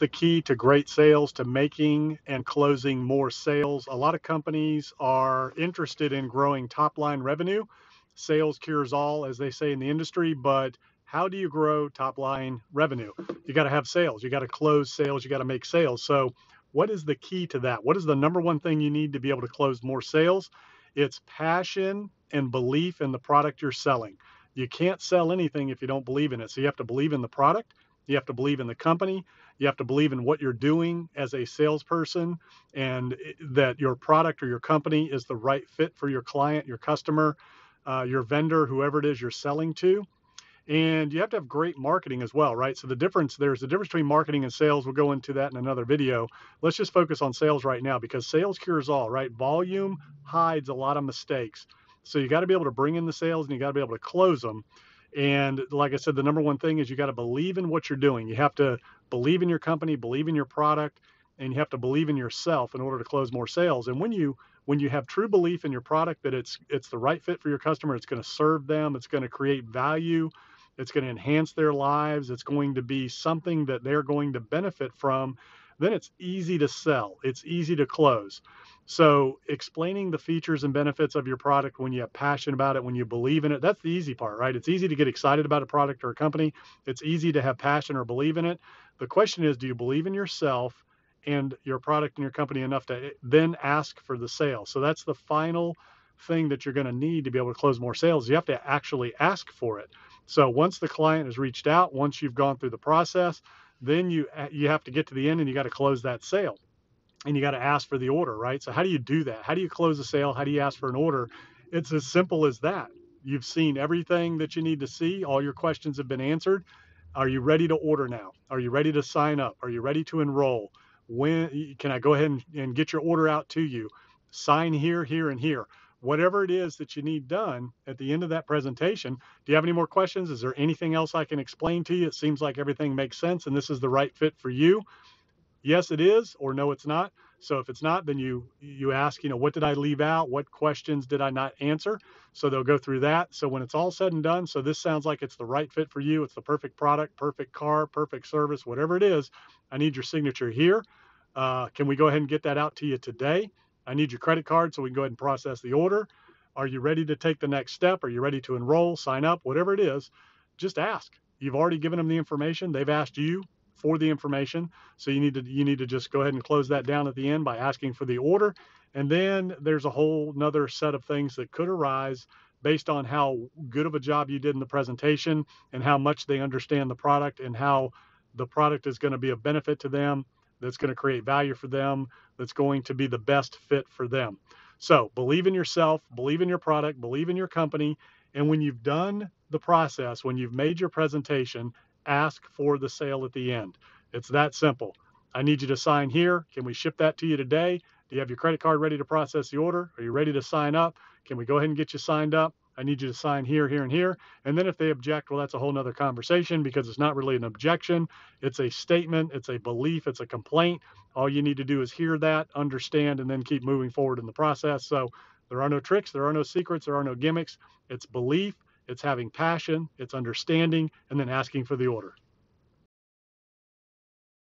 the key to great sales, to making and closing more sales. A lot of companies are interested in growing top line revenue. Sales cures all, as they say in the industry, but how do you grow top line revenue? You got to have sales. You got to close sales. You got to make sales. So what is the key to that? What is the number one thing you need to be able to close more sales? It's passion and belief in the product you're selling. You can't sell anything if you don't believe in it. So you have to believe in the product. You have to believe in the company. You have to believe in what you're doing as a salesperson and that your product or your company is the right fit for your client, your customer, your vendor, whoever it is you're selling to. And you have to have great marketing as well, right? So there's a difference between marketing and sales. We'll go into that in another video. Let's just focus on sales right now because sales cures all, right? Volume hides a lot of mistakes. So you got to be able to bring in the sales and you got to be able to close them. And like I said, the number one thing is you got to believe in what you're doing. You have to believe in your company, believe in your product, and you have to believe in yourself in order to close more sales. And when you have true belief in your product that it's the right fit for your customer, it's going to serve them, it's going to create value, it's going to enhance their lives, it's going to be something that they're going to benefit from, then it's easy to sell. It's easy to close. So explaining the features and benefits of your product when you have passion about it, when you believe in it, that's the easy part, right? It's easy to get excited about a product or a company. It's easy to have passion or believe in it. The question is, do you believe in yourself and your product and your company enough to then ask for the sale? So that's the final thing that you're going to need to be able to close more sales. You have to actually ask for it. So once the client has reached out, once you've gone through the process, then you have to get to the end and you got to close that sale and you got to ask for the order, right? So how do you do that? How do you close a sale? How do you ask for an order? It's as simple as that. You've seen everything that you need to see. All your questions have been answered. Are you ready to order now? Are you ready to sign up? Are you ready to enroll? When can I go ahead and get your order out to you? Sign here, here, and here. Whatever it is that you need done at the end of that presentation, do you have any more questions? Is there anything else I can explain to you? It seems like everything makes sense and this is the right fit for you. Yes, it is, or no, it's not. So if it's not, then you ask, what did I leave out? What questions did I not answer? So they'll go through that. So when it's all said and done, so this sounds like it's the right fit for you. It's the perfect product, perfect car, perfect service, whatever it is. I need your signature here. Can we go ahead and get that out to you today? I need your credit card so we can go ahead and process the order. Are you ready to take the next step? Are you ready to enroll, sign up, whatever it is? Just ask. You've already given them the information. They've asked you for the information. So you need to just go ahead and close that down at the end by asking for the order. And then there's a whole nother set of things that could arise based on how good of a job you did in the presentation and how much they understand the product and how the product is going to be of benefit to them, that's going to create value for them, that's going to be the best fit for them. So believe in yourself, believe in your product, believe in your company. And when you've done the process, when you've made your presentation, ask for the sale at the end. It's that simple. I need you to sign here. Can we ship that to you today? Do you have your credit card ready to process the order? Are you ready to sign up? Can we go ahead and get you signed up? I need you to sign here, here, and here. And then if they object, well, that's a whole nother conversation because it's not really an objection. It's a statement. It's a belief. It's a complaint. All you need to do is hear that, understand, and then keep moving forward in the process. So there are no tricks. There are no secrets. There are no gimmicks. It's belief. It's having passion. It's understanding, and then asking for the order.